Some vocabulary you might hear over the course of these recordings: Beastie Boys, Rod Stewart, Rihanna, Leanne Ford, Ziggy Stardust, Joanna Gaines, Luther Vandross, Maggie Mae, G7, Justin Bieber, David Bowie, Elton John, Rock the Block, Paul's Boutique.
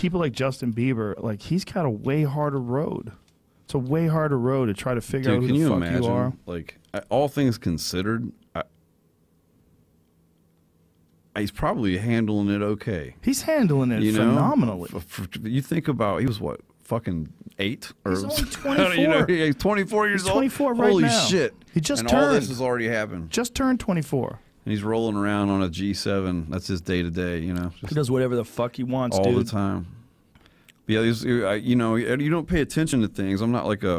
people like Justin Bieber, like, he's got a way harder road. It's a way harder road to try to figure out who the fuck you are. Like, all things considered, he's probably handling it okay. He's handling it phenomenally. You think about, he was what, fucking 8? Or, he's only 24. You know, he's 24 years old. He's 24 right now. Holy shit. He just turned. And all this has already happened. Just turned 24. And he's rolling around on a G7. That's his day-to-day, you know. He does whatever the fuck he wants, dude. All the time. Yeah, you know, you don't pay attention to things. I'm not like a,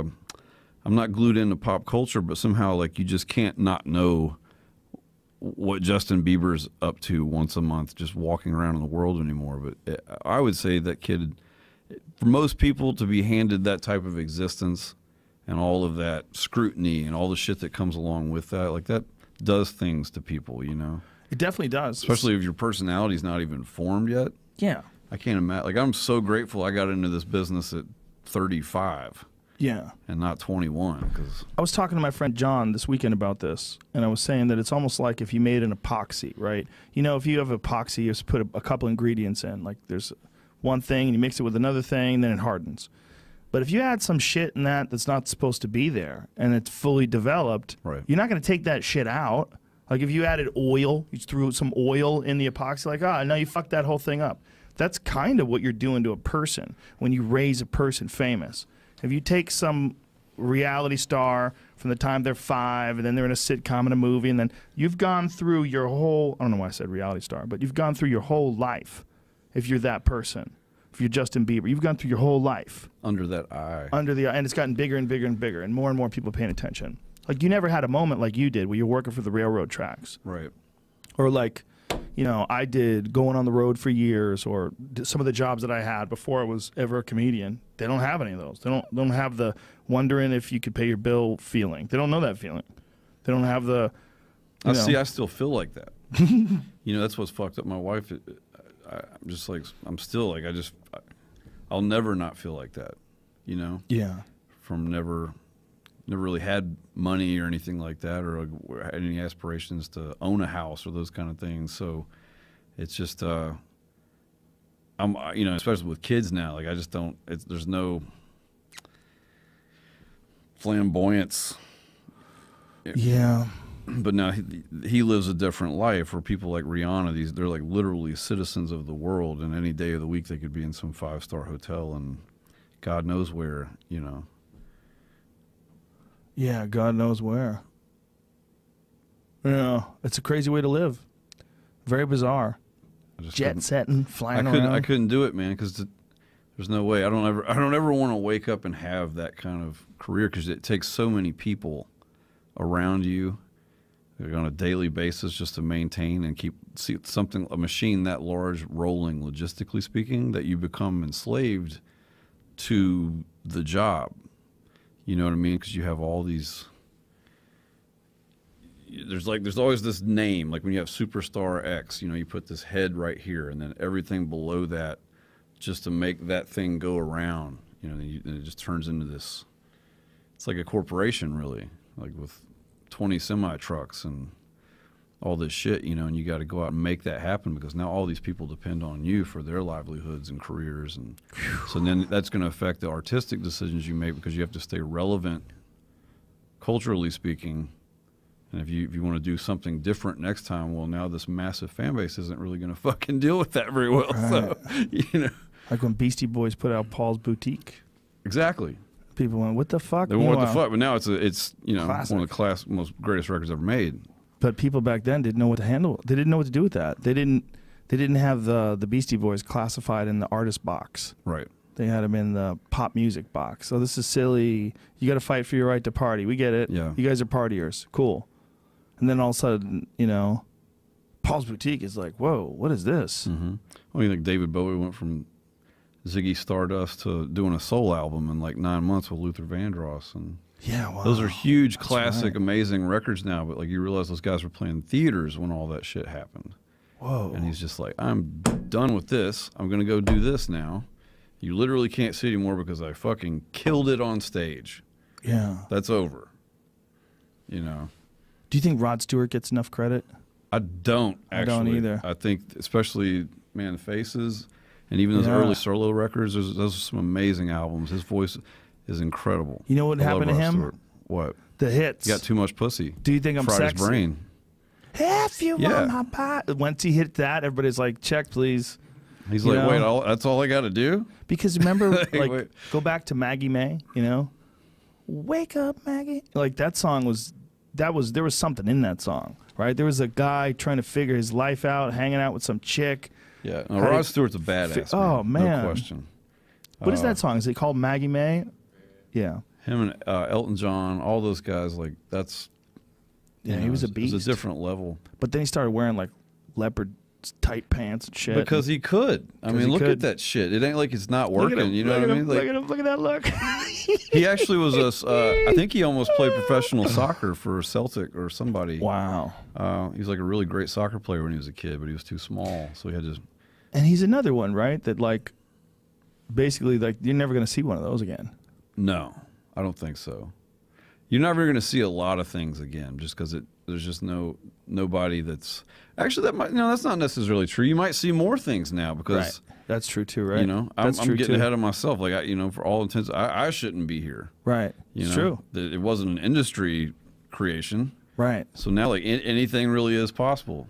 I'm not glued into pop culture, but somehow, like, you just can't not know what Justin Bieber's up to once a month, just walking around in the world anymore. But I would say that kid, for most people to be handed that type of existence and all of that scrutiny and all the shit that comes along with that, like, that does things to people, you know? It definitely does. Especially if your personality's not even formed yet. Yeah. I can't imagine. Like, I'm so grateful I got into this business at 35. Yeah. And not 21. 'Cause I was talking to my friend John this weekend about this, and I was saying that it's almost like if you made an epoxy, right? You know, if you have epoxy, you just put a couple ingredients in. Like, there's one thing, and you mix it with another thing, and then it hardens. But if you add some shit in that that's not supposed to be there, and it's fully developed, right, you're not going to take that shit out. Like, if you added oil, you threw some oil in the epoxy, like, ah, now you fucked that whole thing up. That's kind of what you're doing to a person when you raise a person famous. If you take some reality star from the time they're 5, and then they're in a sitcom and a movie, and then you've gone through your whole, I don't know why I said reality star, but you've gone through your whole life if you're that person. If you're Justin Bieber, you've gone through your whole life. Under that eye. Under the eye, and it's gotten bigger and bigger and bigger, and more people paying attention. Like, you never had a moment like you did where you're working for the railroad tracks. Right. Or like, you know, I did going on the road for years, or some of the jobs that I had before I was ever a comedian. They don't have any of those. They don't have the wondering if you could pay your bill feeling. They don't know that feeling. They don't have the, you know. See, I still feel like that. You know, that's what's fucked up. My wife, I'm just like, I'm still like, I'll never not feel like that, you know? Yeah. From never really had money or anything like that, or had any aspirations to own a house or those kind of things. So it's just, I'm, you know, especially with kids now, like, I just don't, there's no flamboyance. Yeah. But now he lives a different life, where people like Rihanna, they're like literally citizens of the world, and any day of the week they could be in some 5-star hotel and God knows where, you know. Yeah, God knows where. Yeah, it's a crazy way to live. Very bizarre. Jet setting, flying around. I couldn't do it, man, because there's no way. I don't ever want to wake up and have that kind of career, because it takes so many people around you on a daily basis just to maintain and keep a machine that large rolling, logistically speaking, that you become enslaved to the job. You know what I mean? Because you have all these. There's always this name. Like when you have Superstar X, you know, you put this head right here, and then everything below that, just to make that thing go around. You know, and it just turns into this. It's like a corporation, really, like with 20 semi trucks and all this shit. You know, and you got to go out and make that happen, because now all these people depend on you for their livelihoods and careers, and so then that's going to affect the artistic decisions you make, because you have to stay relevant, culturally speaking. And if you want to do something different next time, well, now this massive fan base isn't really going to fucking deal with that very well. Right. So, you know, like when Beastie Boys put out Paul's Boutique. Exactly. People went, "What the fuck?" They went, "What the fuck?" But now it's you know, classic. One of the most greatest records ever made. But people back then didn't know what to handle. They didn't know what to do with that. They didn't have the Beastie Boys classified in the artist box. Right. They had them in the pop music box. So this is silly. You got to fight for your right to party. We get it. Yeah. You guys are partiers. Cool. And then all of a sudden, you know, Paul's Boutique is like, whoa, what is this? Mm-hmm. Well, you think David Bowie went from Ziggy Stardust to doing a soul album in like 9 months with Luther Vandross. And yeah, wow. Those are huge, that's classic, right, amazing records now. But like, you realize those guys were playing theaters when all that shit happened. Whoa. And he's just like, I'm done with this. I'm going to go do this now. You literally can't see anymore because I fucking killed it on stage. Yeah. That's over. You know. Do you think Rod Stewart gets enough credit? I don't, actually. I don't either. I think, especially, man, Faces. And even those early solo records, those are some amazing albums. His voice is incredible. You know what happened to him? Stewart. What? The hits. He got too much pussy. Do you think I'm sexy? Fried his brain. If you want my pot. Once he hit that, everybody's like, check, please. He's like, wait, that's all I got to do? Because remember, like, go back to Maggie Mae, you know? Wake up, Maggie. Like, that song was, there was something in that song, right? There was a guy trying to figure his life out, hanging out with some chick. Yeah. No, Rod Stewart's a badass. Oh, man. No question. What is that song? Is it called Maggie Mae? Yeah. Him and Elton John, all those guys, like, that's... Yeah, he was a beast. It was a different level. But then he started wearing, like, leopard tight pants and shit. Because he could. I mean, look at that shit. It ain't like it's not working. Him, you know what I mean? Like, look at him. Look at that look. He actually was a, I think he almost played professional soccer for Celtic or somebody. Wow. He was, like, a really great soccer player when he was a kid, but he was too small. So he had to... And he's another one, right? That, like, basically, like, you're never going to see one of those again. No, I don't think so. You're never going to see a lot of things again, just because there's just nobody that's actually that's not necessarily true. You might see more things now because that's true too, right? You know, I'm getting ahead of myself. Like you know, for all intents, I shouldn't be here, right? It's true. It wasn't an industry creation, right? So now, like anything really is possible.